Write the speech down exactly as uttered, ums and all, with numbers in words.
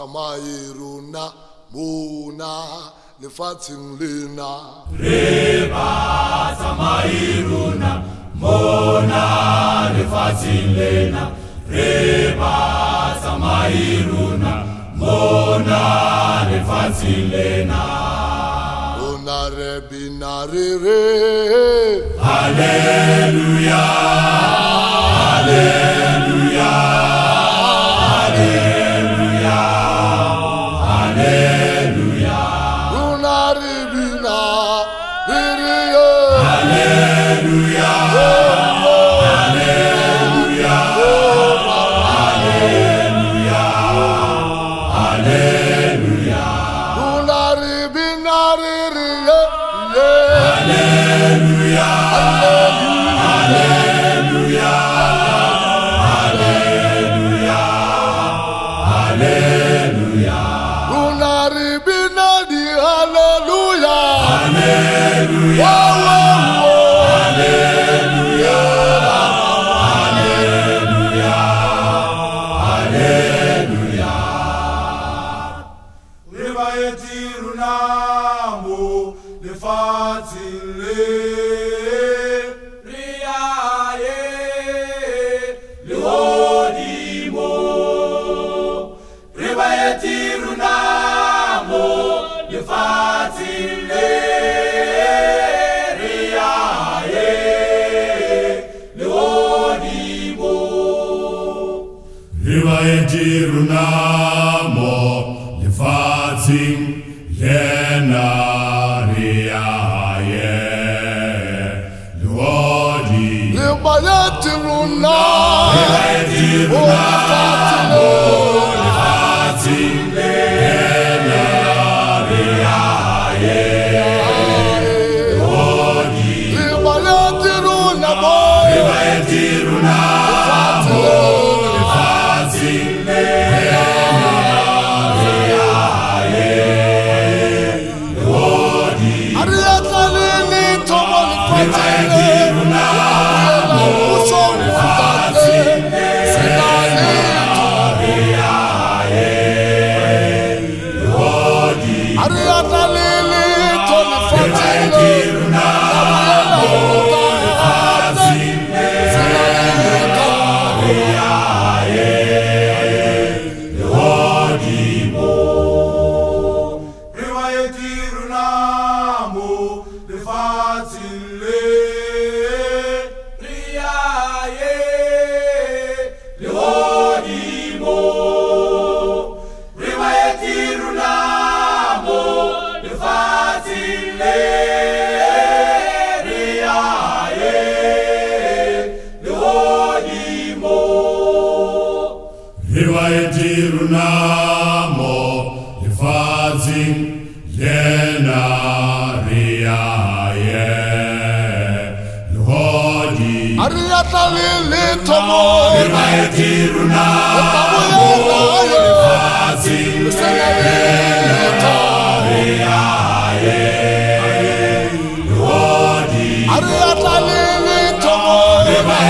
Samairuna Muna Lifatin Lina Reba Samairuna Muna Lifatin Lina Reba Samairuna Mona Lifatilena Mona Rebinarire Hallelujah Hallelujah